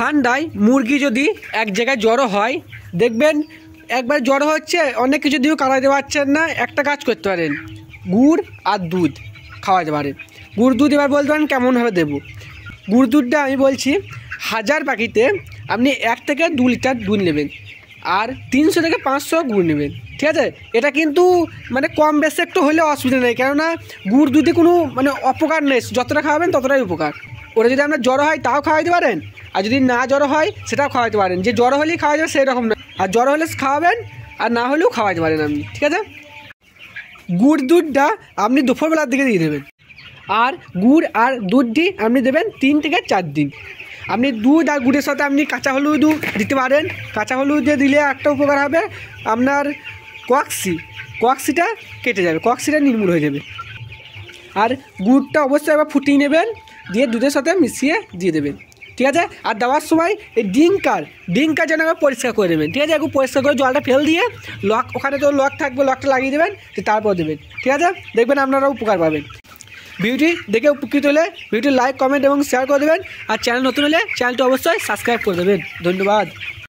ঠান্ডায় মুরগি যদি এক জায়গায় জড়ো হয় দেখবেন একবার জড়ো হচ্ছে অনেক কিছু দিয়েও কাটাতে পারছেন না। একটা কাজ করতে পারেন, গুড় আর দুধ খাওয়াতে পারেন। গুড় দুধ এবার বলতে পারেন কেমনভাবে দেবো। গুড় দুধটা আমি বলছি 1000 পাখিতে আপনি 1 থেকে 2 লিটার দুধ নেবেন আর 300 থেকে 500 গুড় নেবেন, ঠিক আছে। এটা কিন্তু মানে কম বেশি একটু হলে অসুবিধা নেই, কেননা গুড় দুধে কোনো মানে অপকার নেই, যতটা খাওয়াবেন ততটাই উপকার। ওরা যদি আপনার জ্বর হয় তাও খাওয়াইতে পারেন, আর যদি না জ্বর হয় সেটাও খাওয়াইতে পারেন। যে জ্বর হলেই খাওয়া যাবে সেই রকম না, আর জ্বর হলে খাওয়াবেন আর না হলেও খাওয়াইতে পারেন আপনি, ঠিক আছে। গুড় দুধটা আপনি দুপুরবেলার দিকে দিয়ে দেবেন, আর গুড় আর দুধটি আপনি দেবেন 3 থেকে 4 দিন। আপনি দুধ আর গুড়ের সাথে আপনি কাঁচা হলুদও দিতে পারেন। কাঁচা হলুদ দিলে একটা উপকার হবে, আপনার কক্সিটা কেটে যাবে, কক্সিটা নির্মূল হয়ে যাবে। আর গুড়টা অবশ্যই আবার ফুটিয়ে নেবেন, দিয়ে দুধের সাথে মিশিয়ে দিয়ে দেবেন, ঠিক আছে। আর দেওয়ার সময় এই ডিঙ্কার যেন আবার পরিষ্কার করে দেবেন, ঠিক আছে। একটু পরিষ্কার করে জলটা ফেল দিয়ে লক, ওখানে তো লক থাকবে, লকটা লাগিয়ে দেবেন, তারপর দেবেন, ঠিক আছে। দেখবেন আপনারা উপকার পাবেন। ভিডিওটি দেখে উপকৃত হলে ভিডিওটি লাইক, কমেন্ট এবং শেয়ার করে দেবেন। আর চ্যানেল নতুন হলে চ্যানেলটি অবশ্যই সাবস্ক্রাইব করে দেবেন। ধন্যবাদ।